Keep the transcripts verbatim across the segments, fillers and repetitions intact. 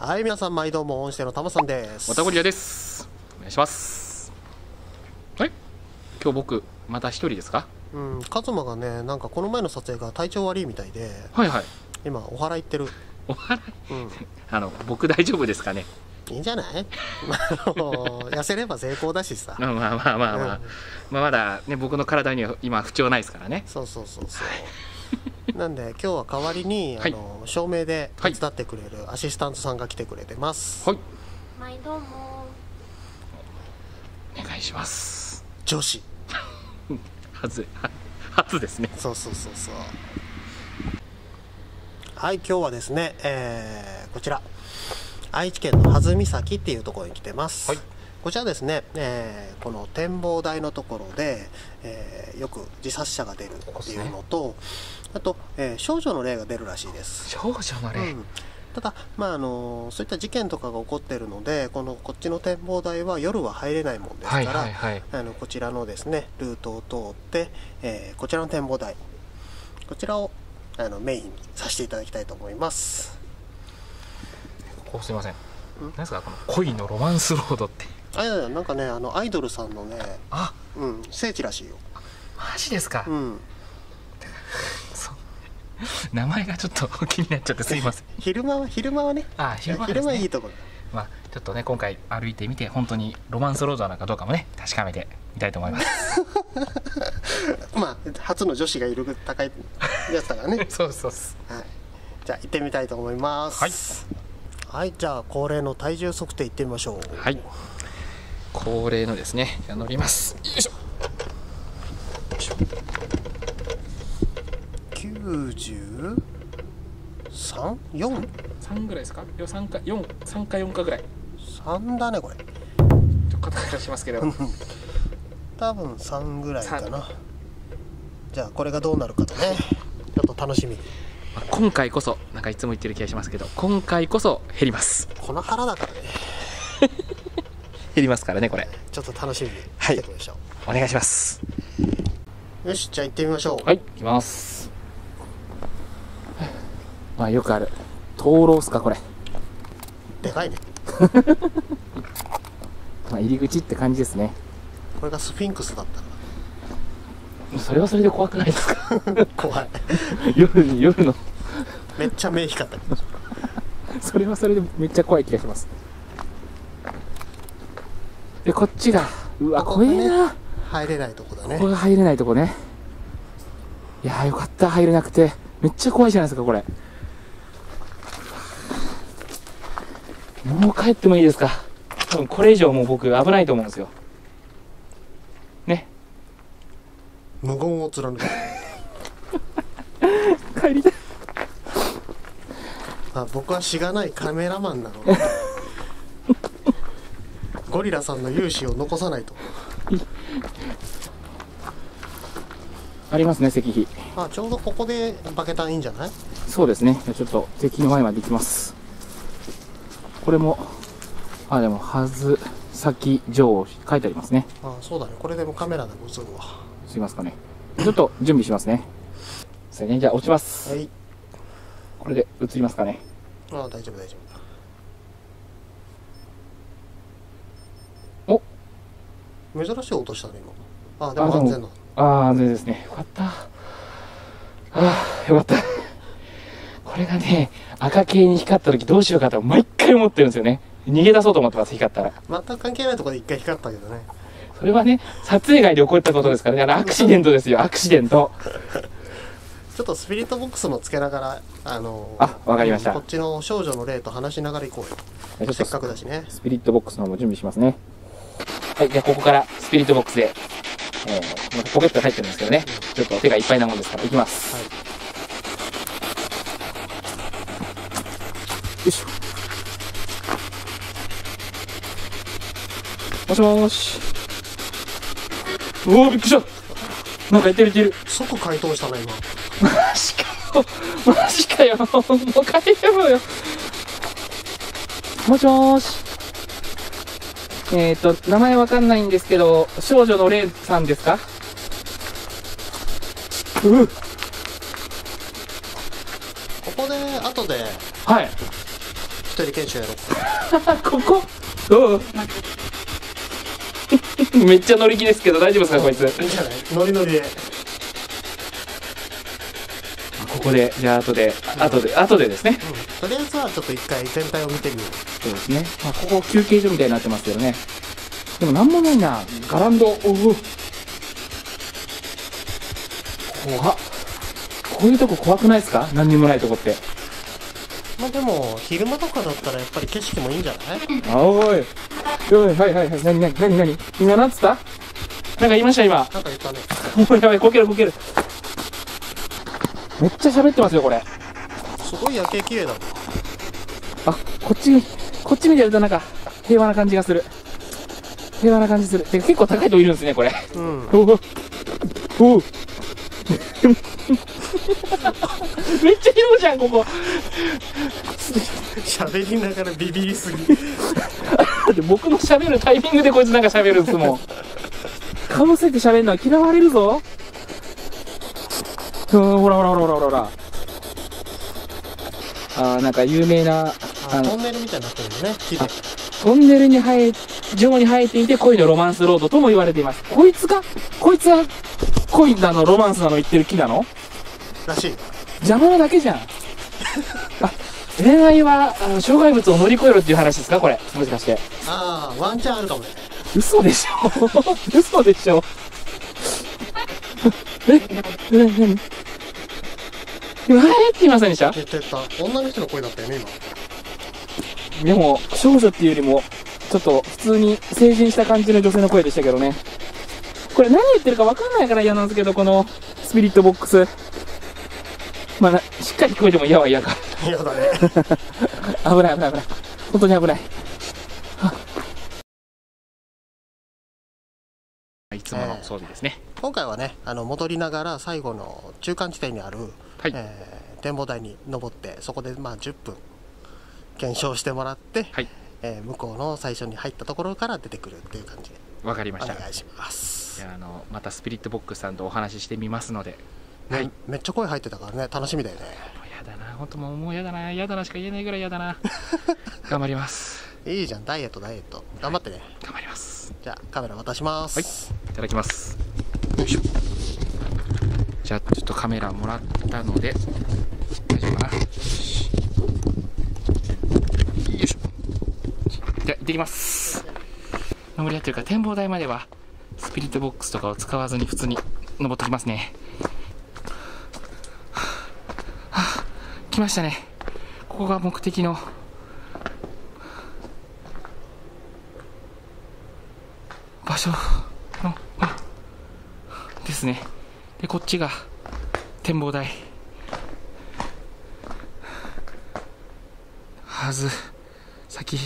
はい、皆さん毎度も音声のたまさんです。おたこりやです。お願いします。はい、今日僕また一人ですか。うん、カズマがね、なんかこの前の撮影が体調悪いみたいで、はいはい、今お祓い行ってる。お祓い、うん、あの僕大丈夫ですかね。いいんじゃない痩せれば成功だしさ。まあまあまあまあ、うん、まあまだね、僕の体には今不調ないですからね。そうそうそうそうなんで今日は代わりに、あの、照明で手伝ってくれるアシスタントさんが来てくれてます。はい、毎度もお願いします。女子初初ですね。そうそうそうそう。はい、今日はですね、えー、こちら愛知県の羽津岬っていうところに来てます。はい、こちらですね、えー、この展望台のところで、えー、よく自殺者が出るっていうのと、あと、えー、少女の霊が出るらしいです。少女の霊、うん、ただ、まああのー、そういった事件とかが起こっているので、このこっちの展望台は夜は入れないもんですから、こちらのですねルートを通って、えー、こちらの展望台、こちらをあのメインにさせていただきたいと思います。ここすみません。何ですかこの恋のロマンスロードって。あ、いやいや、なんかね、あのアイドルさんのね、あ、うん、聖地らしいよ。マジですか。うん。名前がちょっと気になっちゃってすいません。昼間は昼間はね。あ、昼間ですね。昼間いいところ。まあちょっとね、今回歩いてみて本当にロマンスロードなのかどうかもね、確かめてみたいと思います。まあ初の女子がいる高いやつだからね。そうそうそう。はい。じゃあ行ってみたいと思います。はい。はい、じゃあ恒例の体重測定行ってみましょう。はい。恒例のですね、じゃあ乗ります。よいしょ。よいしょ。きゅうじゅうさん、よん、三ぐらいですか？よ、三か四、三か四かぐらい。三だねこれ。ちょっと肩からしますけど。多分三ぐらいかな。じゃあこれがどうなるかとね、ちょっと楽しみ。まあ今回こそなんかいつも言ってる気がしますけど、今回こそ減ります。この腹だからね。減りますからねこれ。ちょっと楽しみにしていきましょう。はい、お願いします。よし、じゃあ行ってみましょう。はい、行きます。まあよくある灯籠すかこれ。でかいね。まあ入り口って感じですね。これがスフィンクスだったら。それはそれで怖くないですか？怖い。夜夜のめっちゃ目光った。それはそれでめっちゃ怖い気がします。でこっちがうわ、怖えな。入れないとこだね。ここが入れないとこね。いやーよかった入れなくて、めっちゃ怖いじゃないですかこれ。もう帰ってもいいですか。多分これ以上もう僕危ないと思うんですよ。ね。無言を貫く。帰りたい。あ、僕はしがないカメラマンなの。ゴリラさんの勇姿を残さないと。ありますね石碑。あ、ちょうどここでバケタンいいんじゃない？そうですね。ちょっと石碑の前まで行きます。これも、あ、でも、羽津岬城書いてありますね。あ、そうだね。これでもカメラでも映るわ。すいますかね。ちょっと準備しますね。それね、じゃあ落ちます。はい。これで映りますかね。ああ、大丈夫大丈夫。お、珍しい音したね今。あ、でも安全な。ああ、安全ですね。よかった。ああ、よかった。これがね、赤系に光った時どうしようかと毎回思ってるんですよね。逃げ出そうと思ってます。光ったら全く関係ないところで一回光ったけどね。それはね、撮影外で起こったことですからね。あのアクシデントですよ、アクシデント。ちょっとスピリットボックスもつけながら、あのー、あ、わかりました。こっちの少女の霊と話しながら行こうよ。せっかくだしね。スピリットボックスの方も準備しますね。はい、じゃあここからスピリットボックスで、えー、ポケットが入ってるんですけどね、うん、ちょっと手がいっぱいなもんですから行きます、はい。よいしょ。もしもーし。うわー、びっくりした。なんかいてるいてる。即解凍したな今。マジかよ、マジかよ、もう帰ろうよ。もしもーし。えーと、名前わかんないんですけど、少女の霊さんですか？うう、ここで後で、はい、人で検証やろう。ここどうめっちゃ乗り気ですけど大丈夫ですかこいつ。いいんじゃないノリノリで。ここでじゃあ後で後で後でですね、うん、とりあえずはちょっと一回全体を見てみよう。そうですね、まあ、ここ休憩所みたいになってますけどね。でもなんもないなガランド。おう怖っ。こういうとこ怖くないですか。何にもないとこって。まあでも昼間とかだったらやっぱり景色もいいんじゃない。あおいおいはいはいはい。何何何何今なんつった。なんか言いました。今なんか言ったね。もうやばいこけるこける。めっちゃ喋ってますよこれ。すごい夜景綺麗だもん。あこっちこっち見てるとなんか平和な感じがする。平和な感じする。てか結構高いとこいるんですねこれ。うんおおめっちゃ広いじゃんここ。喋りながらビビりすぎ僕の喋るタイミングでこいつなんか喋るんですもんかぶせて喋るのは嫌われるぞ。ほらほらほらほらほら。ああなんか有名なあのトンネルみたいになってるよね。綺麗。トンネルに生え上に生えていて恋のロマンスロードとも言われています。こいつかこいつは恋なのロマンスなの言ってる木なのらしい。邪魔なだけじゃんあ恋愛はあの障害物を乗り越えろっていう話ですかこれもしかして。ああワンチャンあるかもね。嘘でしょ嘘でしょえ何今、あれって言いませんでした?言ってた。女の人の声だったよね、今。でも、少女っていうよりも、ちょっと普通に成人した感じの女性の声でしたけどね。これ何言ってるか分かんないから嫌なんですけど、このスピリットボックス。まあ、しっかり聞こえても嫌は嫌か。嫌だね。危ない危ない危ない。本当に危ない。いつもの装備ですね。えー、今回はね、あの戻りながら最後の中間地点にある、はいえー、展望台に登ってそこでまあじゅっぷん検証してもらって、はいえー、向こうの最初に入ったところから出てくるっていう感じで。わかりました。お願いします。いやあのまたスピリットボックスさんとお話ししてみますので、ねはい、めっちゃ声入ってたからね楽しみだよね。やだな本当もうもうやだなやだなしか言えないぐらいやだな頑張ります。いいじゃんダイエットダイエット頑張ってね、はい、頑張ります。じゃあカメラ渡します。はいいただきます。よいしょ。じゃあちょっとカメラもらったので大丈夫かな。よいしょ。じゃあ行ってきます。登りやってるから展望台まではスピリットボックスとかを使わずに普通に登ってきますね。はあ来ましたね。ここが目的の場所のですね。でこっちが展望台はず先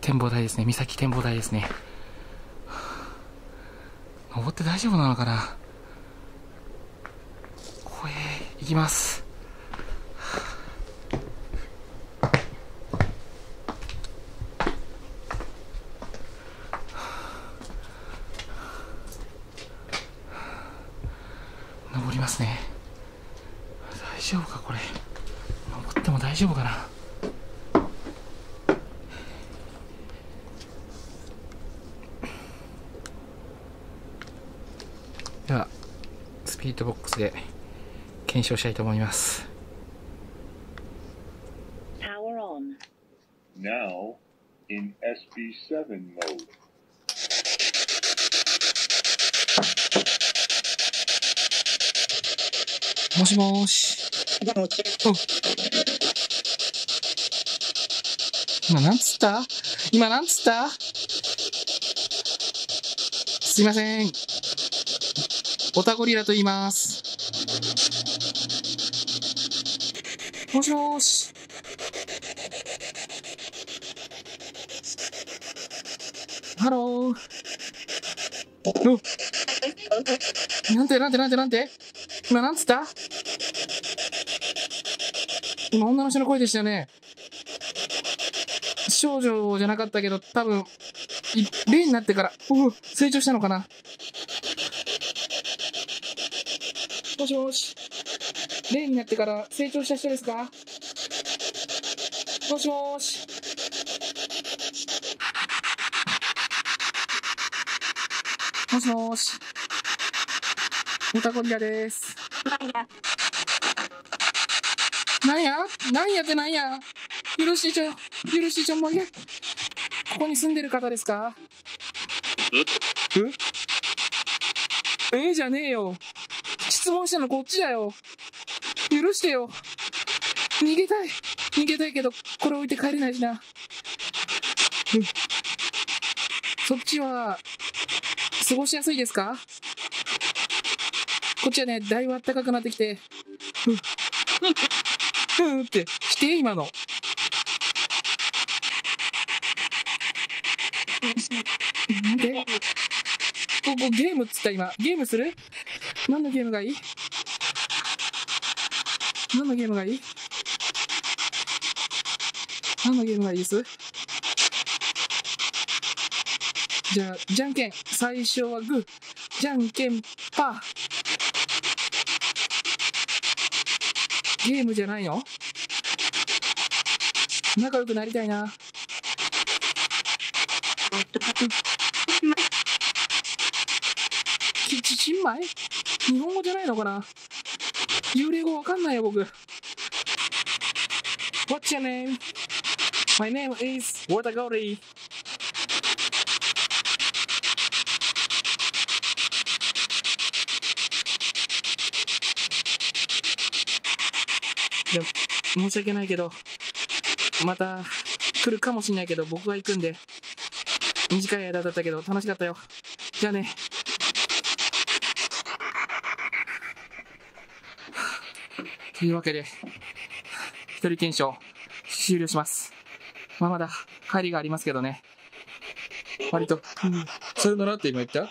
展望台ですね。岬展望台ですね。登って大丈夫なのかな。ここへ行きます。登りますね。大丈夫かこれ。登っても大丈夫かな。ではスピリットボックスで検証したいと思います。Now in エスビーセブン mode.もしもーし。今なんつった?今なんつった?すいません。オタゴリラと言います。もしもーし。ハロー。なんてなんてなんてなんて?今なんつった?今女の人の声でしたよね。少女じゃなかったけど多分例になってからうう成長したのかな。もしもし例になってから成長した人ですか。もしもしもしもーし。オタゴリラです。なんやなんやってなんや。よろしいちゃん、よろしいちゃん、まげ。ここに住んでる方ですか？え？ええじゃねえよ。質問したのこっちだよ。許してよ。逃げたい。逃げたいけど、これ置いて帰れないしな。そっちは、過ごしやすいですか？こっちはね、だいぶ暖かくなってきて。ふん。ふんって、して、今の。で、ここゲームっつった今。ゲームする？何のゲームがいい？何のゲームがいい？何のゲームがいいです？じゃあ、じゃんけん。最初はグー。じゃんけん、パー。ゲームじゃないの？仲良くなりたいな。ち、ち、ちんまい？日本語じゃないのかな？幽霊語わかんないよ、僕。What's your name? My name is Watagori. いや、申し訳ないけど、また来るかもしんないけど、僕は行くんで。短い間だったけど、楽しかったよ。じゃあね。というわけで、一人検証、終了します。まあ、まだ、帰りがありますけどね。割と、うん、さよならって今言った？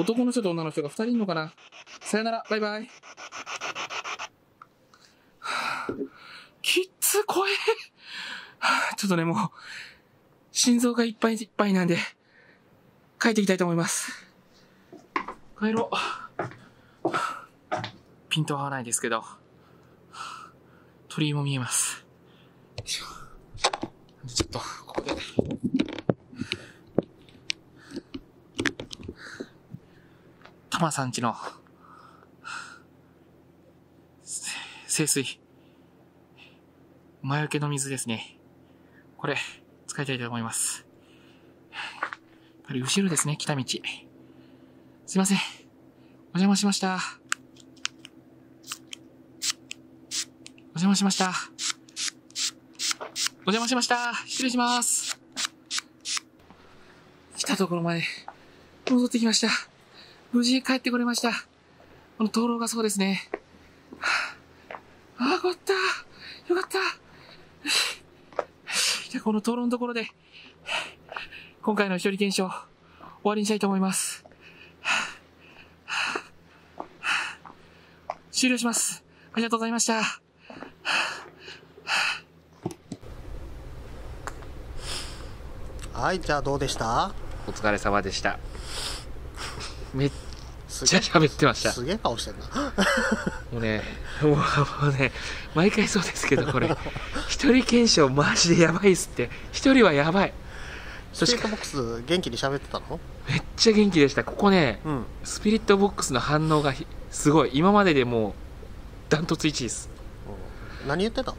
男の人と女の人が二人いるのかな？さよなら、バイバイ。きっつ、怖え。ちょっとね、もう、心臓がいっぱいいっぱいなんで、帰っていきたいと思います。帰ろう。ピントは合わないですけど、鳥居も見えます。ちょっと、ここで。タマさん家の、清水。魔除けの水ですね。これ、使いたいと思います。やっぱり後ろですね、来た道。すいません。お邪魔しました。お邪魔しました。お邪魔しました。失礼します。来たところまで戻ってきました。無事帰ってこれました。この灯籠がそうですね。ああ、よかった。よかった。じゃあこの灯籠のところで、今回の一人検証、終わりにしたいと思います。終了します。ありがとうございました。はい、じゃあどうでした？お疲れ様でした。めっちゃ喋ってました。すげえ顔してんな。もうねもう、もうね毎回そうですけど、これ一人検証マジでやばいっすって。一人はやばい。スピリットボックス元気に喋ってたの？めっちゃ元気でした。ここね、うん、スピリットボックスの反応がすごい。今まででもうダントツいちいです。何言ってた？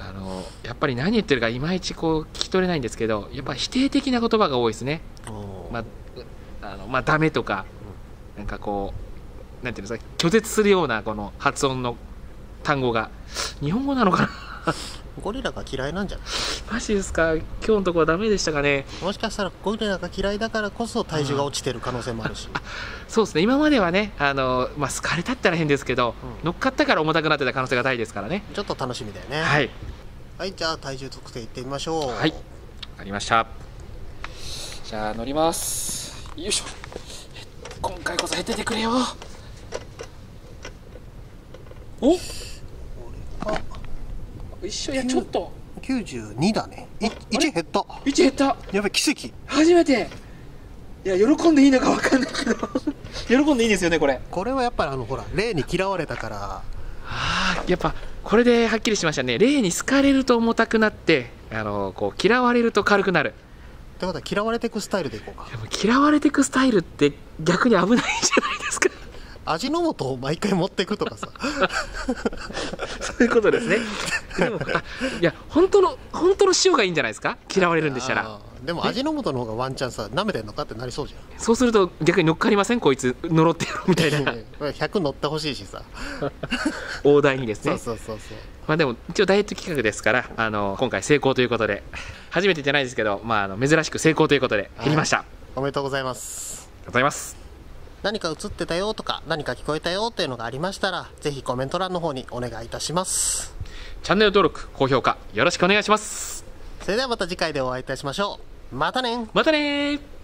あのやっぱり何言ってるかいまいちこう聞き取れないんですけど、やっぱ否定的な言葉が多いですね。まあのまあ、ダメとか、なんかこうなんていうんですか、拒絶するようなこの発音の単語が。日本語なのかな。ゴリラが嫌いなんじゃない？マジですか？今日のところはダメでしたかね。もしかしたらゴリラが嫌いだからこそ体重が落ちてる可能性もあるし、うん、ああそうですね。今まではね、あの、まあ、好かれたったら変ですけど、うん、乗っかったから重たくなってた可能性が大ですからね。ちょっと楽しみだよね。はい、はい、じゃあ体重測定いってみましょう。はい、ありました。じゃあ乗ります。よいしょ。今回こそ減っててくれよ。おっ、一緒や。ちょっときゅうじゅうにだね。いち減った。いち減った。やばい、奇跡。初めて。いや、喜んでいいのか分かんないけど喜んでいいですよね、これ。これはやっぱりあのほら、霊に嫌われたから。ああ、やっぱこれではっきりしましたね。霊に好かれると重たくなって、あのこう嫌われると軽くなる。ということは嫌われていくスタイルでいこうか。嫌われていくスタイルって逆に危ないじゃないですか。味の素を毎回持っていくとかさそういうことですね。でもあ、いや本当の本当の塩がいいんじゃないですか、嫌われるんでしたら。でも味の素の方がワンチャンさ、舐めてんのかってなりそうじゃん。そうすると逆に乗っかりません、こいつ呪ってやろうみたいなひゃく乗ってほしいしさ大台にですね。そうそうそうそう。まあでも一応ダイエット企画ですから、あの今回成功ということで、初めてじゃないですけど、まあ、あの珍しく成功ということで減りました、はい、おめでとうございます。ありがとうございます。何か映ってたよとか、何か聞こえたよというのがありましたら、ぜひコメント欄の方にお願いいたします。チャンネル登録、高評価よろしくお願いします。それではまた次回でお会いいたしましょう。またね。またね。